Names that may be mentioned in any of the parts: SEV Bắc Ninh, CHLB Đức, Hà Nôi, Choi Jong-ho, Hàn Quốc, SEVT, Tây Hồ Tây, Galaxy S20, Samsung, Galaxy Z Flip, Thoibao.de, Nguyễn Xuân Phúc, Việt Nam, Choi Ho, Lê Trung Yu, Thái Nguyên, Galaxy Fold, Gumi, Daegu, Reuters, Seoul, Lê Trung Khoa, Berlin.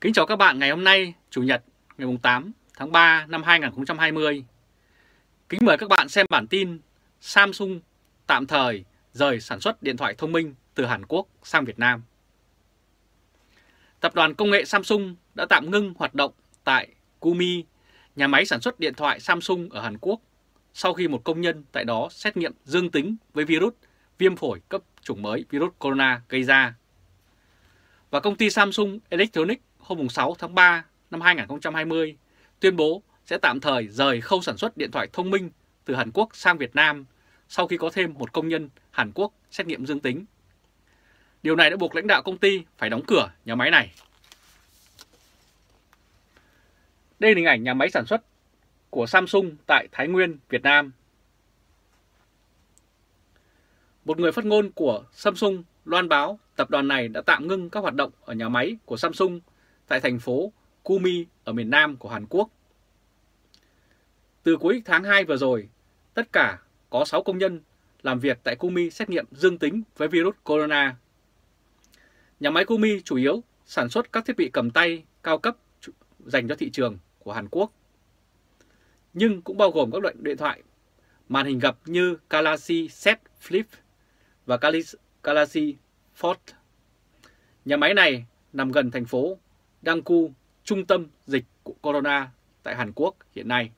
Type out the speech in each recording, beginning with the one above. Kính chào các bạn ngày hôm nay, Chủ nhật ngày 8 tháng 3 năm 2020. Kính mời các bạn xem bản tin Samsung tạm thời rời sản xuất điện thoại thông minh từ Hàn Quốc sang Việt Nam. Tập đoàn công nghệ Samsung đã tạm ngưng hoạt động tại Gumi, nhà máy sản xuất điện thoại Samsung ở Hàn Quốc, sau khi một công nhân tại đó xét nghiệm dương tính với virus viêm phổi cấp chủng mới virus corona gây ra. Và công ty Samsung Electronics hôm 6 tháng 3 năm 2020 tuyên bố sẽ tạm thời rời khâu sản xuất điện thoại thông minh từ Hàn Quốc sang Việt Nam sau khi có thêm một công nhân Hàn Quốc xét nghiệm dương tính. Điều này đã buộc lãnh đạo công ty phải đóng cửa nhà máy này. Đây là hình ảnh nhà máy sản xuất của Samsung tại Thái Nguyên, Việt Nam. Một người phát ngôn của Samsung loan báo tập đoàn này đã tạm ngưng các hoạt động ở nhà máy của Samsung tại thành phố Gumi ở miền Nam của Hàn Quốc. Từ cuối tháng 2 vừa rồi, tất cả có 6 công nhân làm việc tại Gumi xét nghiệm dương tính với virus corona. Nhà máy Gumi chủ yếu sản xuất các thiết bị cầm tay cao cấp dành cho thị trường của Hàn Quốc, nhưng cũng bao gồm các loại điện thoại màn hình gập như Galaxy Z Flip và Galaxy Fold. Nhà máy này nằm gần thành phố Daegu, trung tâm dịch của corona tại Hàn Quốc hiện nay.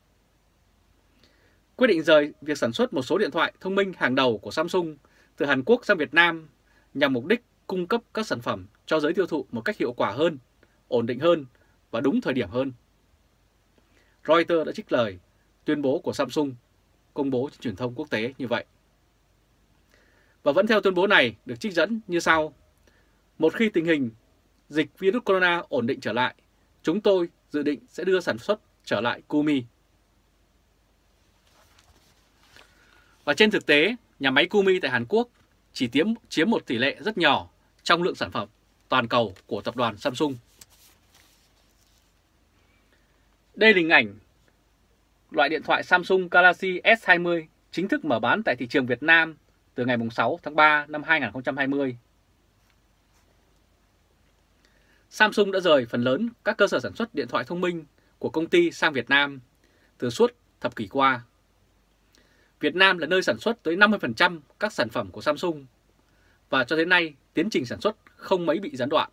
Quyết định rời việc sản xuất một số điện thoại thông minh hàng đầu của Samsung từ Hàn Quốc sang Việt Nam nhằm mục đích cung cấp các sản phẩm cho giới tiêu thụ một cách hiệu quả hơn, ổn định hơn và đúng thời điểm hơn. Reuters đã trích lời tuyên bố của Samsung công bố trên truyền thông quốc tế như vậy. Và vẫn theo tuyên bố này được trích dẫn như sau: một khi tình hình dịch virus corona ổn định trở lại, chúng tôi dự định sẽ đưa sản xuất trở lại Gumi. Và trên thực tế, nhà máy Gumi tại Hàn Quốc chỉ chiếm một tỷ lệ rất nhỏ trong lượng sản phẩm toàn cầu của tập đoàn Samsung. Đây là hình ảnh loại điện thoại Samsung Galaxy S20 chính thức mở bán tại thị trường Việt Nam từ ngày 6 tháng 3 năm 2020. Samsung đã rời phần lớn các cơ sở sản xuất điện thoại thông minh của công ty sang Việt Nam từ suốt thập kỷ qua. Việt Nam là nơi sản xuất tới 50% các sản phẩm của Samsung và cho đến nay tiến trình sản xuất không mấy bị gián đoạn.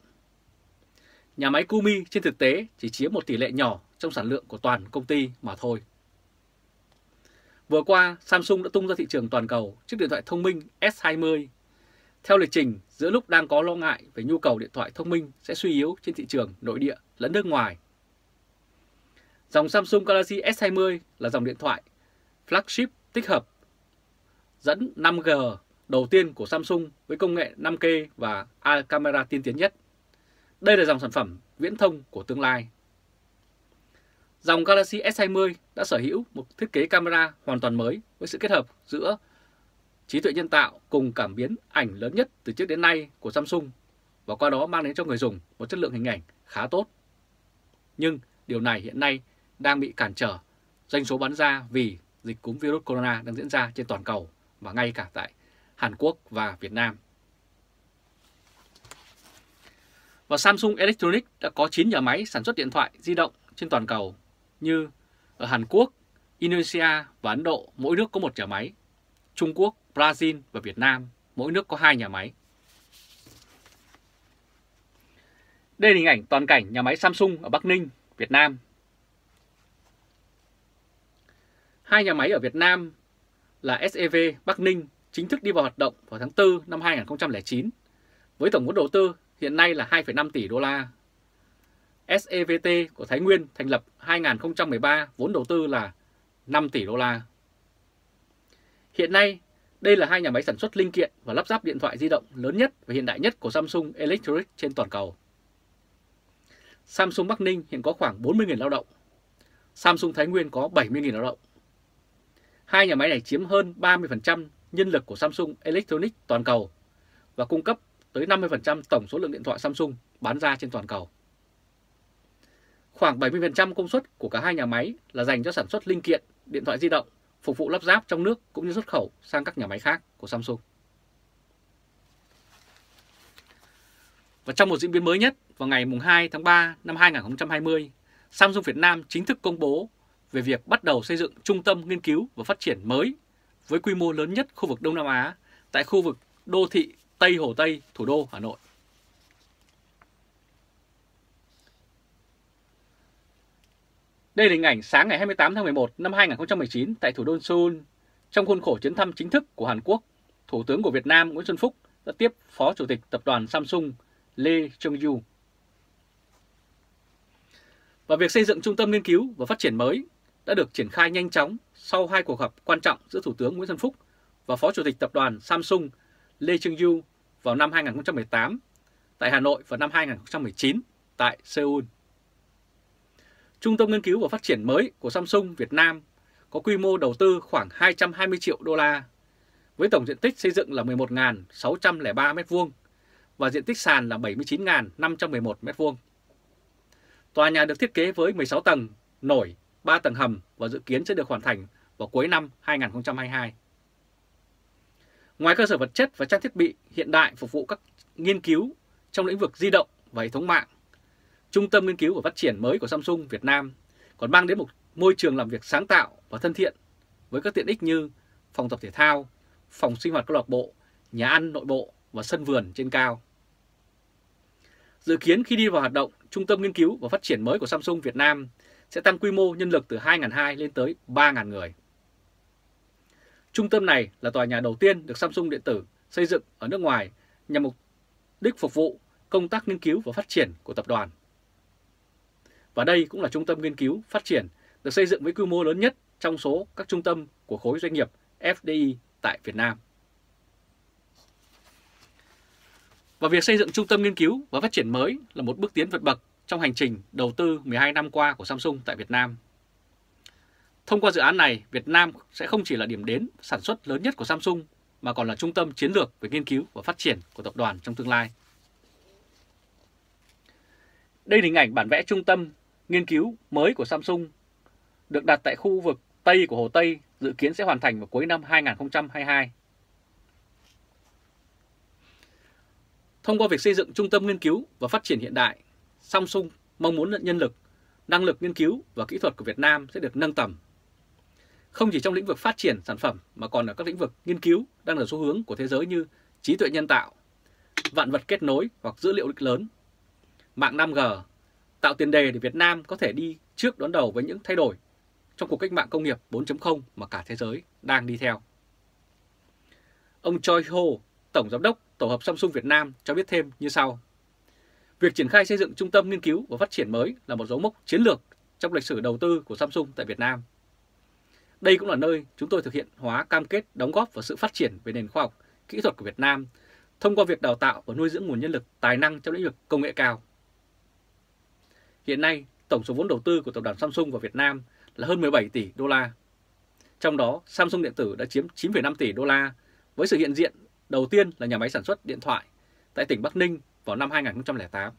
Nhà máy Gumi trên thực tế chỉ chiếm một tỷ lệ nhỏ trong sản lượng của toàn công ty mà thôi. Vừa qua, Samsung đã tung ra thị trường toàn cầu chiếc điện thoại thông minh S20. Theo lịch trình, giữa lúc đang có lo ngại về nhu cầu điện thoại thông minh sẽ suy yếu trên thị trường nội địa lẫn nước ngoài. Dòng Samsung Galaxy S20 là dòng điện thoại flagship tích hợp dẫn 5G đầu tiên của Samsung với công nghệ 5K và camera tiên tiến nhất. Đây là dòng sản phẩm viễn thông của tương lai. Dòng Galaxy S20 đã sở hữu một thiết kế camera hoàn toàn mới với sự kết hợp giữa trí tuệ nhân tạo cùng cảm biến ảnh lớn nhất từ trước đến nay của Samsung, và qua đó mang đến cho người dùng một chất lượng hình ảnh khá tốt. Nhưng điều này hiện nay đang bị cản trở doanh số bán ra vì dịch cúm virus corona đang diễn ra trên toàn cầu và ngay cả tại Hàn Quốc và Việt Nam. Và Samsung Electronics đã có 9 nhà máy sản xuất điện thoại di động trên toàn cầu, như ở Hàn Quốc, Indonesia và Ấn Độ mỗi nước có 1 nhà máy, Trung Quốc, Brazil và Việt Nam mỗi nước có 2 nhà máy. Đây là hình ảnh toàn cảnh nhà máy Samsung ở Bắc Ninh, Việt Nam. 2 nhà máy ở Việt Nam là SEV Bắc Ninh chính thức đi vào hoạt động vào tháng 4 năm 2009 với tổng vốn đầu tư hiện nay là 2,5 tỷ đô la. SEVT của Thái Nguyên thành lập 2013, vốn đầu tư là 5 tỷ đô la. Hiện nay, đây là 2 nhà máy sản xuất linh kiện và lắp ráp điện thoại di động lớn nhất và hiện đại nhất của Samsung Electronics trên toàn cầu. Samsung Bắc Ninh hiện có khoảng 40.000 lao động. Samsung Thái Nguyên có 70.000 lao động. 2 nhà máy này chiếm hơn 30% nhân lực của Samsung Electronics toàn cầu và cung cấp tới 50% tổng số lượng điện thoại Samsung bán ra trên toàn cầu. Khoảng 70% công suất của cả 2 nhà máy là dành cho sản xuất linh kiện, điện thoại di động, phục vụ lắp ráp trong nước cũng như xuất khẩu sang các nhà máy khác của Samsung. Và trong một diễn biến mới nhất, vào ngày 2 tháng 3 năm 2020, Samsung Việt Nam chính thức công bố về việc bắt đầu xây dựng trung tâm nghiên cứu và phát triển mới với quy mô lớn nhất khu vực Đông Nam Á tại khu vực đô thị Tây Hồ Tây, thủ đô Hà Nội. Đây là hình ảnh sáng ngày 28 tháng 11 năm 2019 tại thủ đô Seoul. Trong khuôn khổ chuyến thăm chính thức của Hàn Quốc, Thủ tướng của Việt Nam Nguyễn Xuân Phúc đã tiếp Phó Chủ tịch Tập đoàn Samsung Lê Trung Yu. Và việc xây dựng trung tâm nghiên cứu và phát triển mới đã được triển khai nhanh chóng sau hai cuộc họp quan trọng giữa Thủ tướng Nguyễn Xuân Phúc và Phó Chủ tịch Tập đoàn Samsung Lê Trung Yu vào năm 2018 tại Hà Nội và năm 2019 tại Seoul. Trung tâm nghiên cứu và phát triển mới của Samsung Việt Nam có quy mô đầu tư khoảng 220 triệu đô la, với tổng diện tích xây dựng là 11.603 m2 và diện tích sàn là 79.511 m2. Tòa nhà được thiết kế với 16 tầng, nổi 3 tầng hầm và dự kiến sẽ được hoàn thành vào cuối năm 2022. Ngoài cơ sở vật chất và trang thiết bị hiện đại phục vụ các nghiên cứu trong lĩnh vực di động và hệ thống mạng, Trung tâm nghiên cứu và phát triển mới của Samsung Việt Nam còn mang đến một môi trường làm việc sáng tạo và thân thiện với các tiện ích như phòng tập thể thao, phòng sinh hoạt câu lạc bộ, nhà ăn nội bộ và sân vườn trên cao. Dự kiến khi đi vào hoạt động, Trung tâm nghiên cứu và phát triển mới của Samsung Việt Nam sẽ tăng quy mô nhân lực từ 2.200 lên tới 3.000 người. Trung tâm này là tòa nhà đầu tiên được Samsung Điện tử xây dựng ở nước ngoài nhằm mục đích phục vụ công tác nghiên cứu và phát triển của tập đoàn. Và đây cũng là trung tâm nghiên cứu phát triển được xây dựng với quy mô lớn nhất trong số các trung tâm của khối doanh nghiệp FDI tại Việt Nam. Và việc xây dựng trung tâm nghiên cứu và phát triển mới là một bước tiến vượt bậc trong hành trình đầu tư 12 năm qua của Samsung tại Việt Nam. Thông qua dự án này, Việt Nam sẽ không chỉ là điểm đến sản xuất lớn nhất của Samsung mà còn là trung tâm chiến lược về nghiên cứu và phát triển của tập đoàn trong tương lai. Đây là hình ảnh bản vẽ trung tâm nghiên cứu mới của Samsung được đặt tại khu vực Tây của Hồ Tây, dự kiến sẽ hoàn thành vào cuối năm 2022. Thông qua việc xây dựng trung tâm nghiên cứu và phát triển hiện đại, Samsung mong muốn nhân lực, năng lực nghiên cứu và kỹ thuật của Việt Nam sẽ được nâng tầm. Không chỉ trong lĩnh vực phát triển sản phẩm mà còn ở các lĩnh vực nghiên cứu đang là xu hướng của thế giới như trí tuệ nhân tạo, vạn vật kết nối hoặc dữ liệu lớn, mạng 5G, tạo tiền đề để Việt Nam có thể đi trước đón đầu với những thay đổi trong cuộc cách mạng công nghiệp 4.0 mà cả thế giới đang đi theo. Ông Choi Ho, Tổng Giám đốc Tổ hợp Samsung Việt Nam cho biết thêm như sau. Việc triển khai xây dựng trung tâm nghiên cứu và phát triển mới là một dấu mốc chiến lược trong lịch sử đầu tư của Samsung tại Việt Nam. Đây cũng là nơi chúng tôi thực hiện hóa cam kết đóng góp vào sự phát triển về nền khoa học, kỹ thuật của Việt Nam thông qua việc đào tạo và nuôi dưỡng nguồn nhân lực tài năng trong lĩnh vực công nghệ cao. Hiện nay, tổng số vốn đầu tư của tập đoàn Samsung vào Việt Nam là hơn 17 tỷ đô la. Trong đó, Samsung Điện tử đã chiếm 9,5 tỷ đô la với sự hiện diện đầu tiên là nhà máy sản xuất điện thoại tại tỉnh Bắc Ninh vào năm 2008.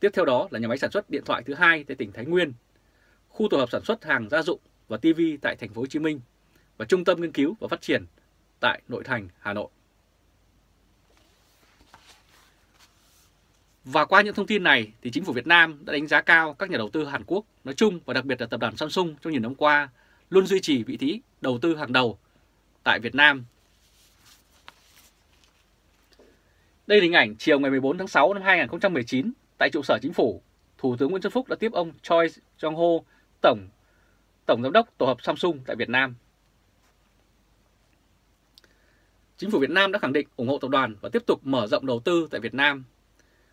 Tiếp theo đó là nhà máy sản xuất điện thoại thứ hai tại tỉnh Thái Nguyên, khu tổ hợp sản xuất hàng gia dụng và TV tại thành phố Hồ Chí Minh và trung tâm nghiên cứu và phát triển tại nội thành Hà Nội. Và qua những thông tin này thì chính phủ Việt Nam đã đánh giá cao các nhà đầu tư Hàn Quốc nói chung và đặc biệt là tập đoàn Samsung trong nhiều năm qua luôn duy trì vị trí đầu tư hàng đầu tại Việt Nam. Đây là hình ảnh chiều ngày 14 tháng 6 năm 2019 tại trụ sở chính phủ, Thủ tướng Nguyễn Xuân Phúc đã tiếp ông Choi Jong-ho, Tổng Giám đốc Tổ hợp Samsung tại Việt Nam. Chính phủ Việt Nam đã khẳng định ủng hộ tập đoàn và tiếp tục mở rộng đầu tư tại Việt Nam,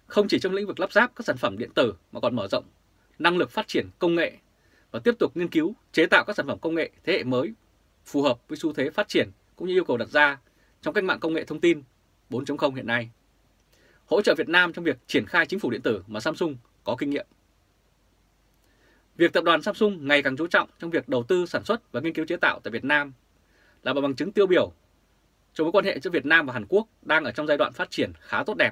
không chỉ trong lĩnh vực lắp ráp các sản phẩm điện tử mà còn mở rộng năng lực phát triển công nghệ và tiếp tục nghiên cứu chế tạo các sản phẩm công nghệ thế hệ mới phù hợp với xu thế phát triển cũng như yêu cầu đặt ra trong cách mạng công nghệ thông tin 4.0 hiện nay. Hỗ trợ Việt Nam trong việc triển khai chính phủ điện tử mà Samsung có kinh nghiệm. Việc tập đoàn Samsung ngày càng chú trọng trong việc đầu tư sản xuất và nghiên cứu chế tạo tại Việt Nam là bằng chứng tiêu biểu cho mối quan hệ giữa Việt Nam và Hàn Quốc đang ở trong giai đoạn phát triển khá tốt đẹp.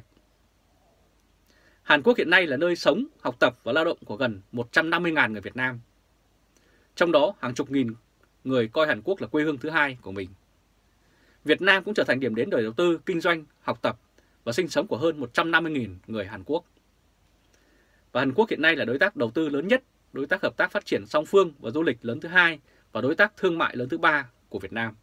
Hàn Quốc hiện nay là nơi sống, học tập và lao động của gần 150.000 người Việt Nam. Trong đó, hàng chục nghìn người coi Hàn Quốc là quê hương thứ hai của mình. Việt Nam cũng trở thành điểm đến đời đầu tư, kinh doanh, học tập và sinh sống của hơn 150.000 người Hàn Quốc. Và Hàn Quốc hiện nay là đối tác đầu tư lớn nhất, đối tác hợp tác phát triển song phương và du lịch lớn thứ hai và đối tác thương mại lớn thứ ba của Việt Nam.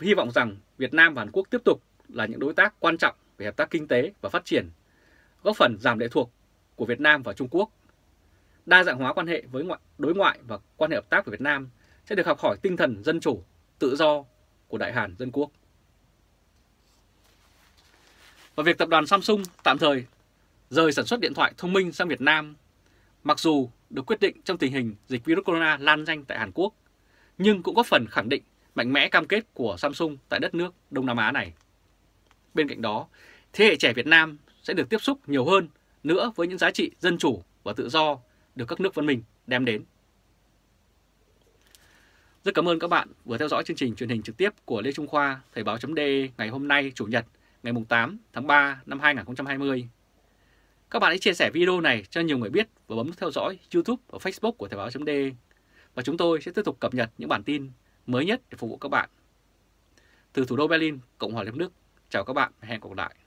Hy vọng rằng Việt Nam và Hàn Quốc tiếp tục là những đối tác quan trọng về hợp tác kinh tế và phát triển, góp phần giảm lệ thuộc của Việt Nam và Trung Quốc. Đa dạng hóa quan hệ với đối ngoại và quan hệ hợp tác với Việt Nam sẽ được học hỏi tinh thần dân chủ, tự do của Đại Hàn Dân Quốc. Và việc tập đoàn Samsung tạm thời rời sản xuất điện thoại thông minh sang Việt Nam, mặc dù được quyết định trong tình hình dịch virus corona lan nhanh tại Hàn Quốc, nhưng cũng góp phần khẳng định mạnh mẽ cam kết của Samsung tại đất nước Đông Nam Á này. Bên cạnh đó, thế hệ trẻ Việt Nam sẽ được tiếp xúc nhiều hơn nữa với những giá trị dân chủ và tự do được các nước văn minh đem đến. Rất cảm ơn các bạn vừa theo dõi chương trình truyền hình trực tiếp của Lê Trung Khoa, Thời báo .de ngày hôm nay Chủ nhật ngày 8 tháng 3 năm 2020. Các bạn hãy chia sẻ video này cho nhiều người biết và bấm nút theo dõi YouTube và Facebook của Thời báo .de. Và chúng tôi sẽ tiếp tục cập nhật những bản tin mới nhất để phục vụ các bạn. Từ thủ đô Berlin, Cộng hòa Liên bang Đức, chào các bạn, hẹn gặp lại.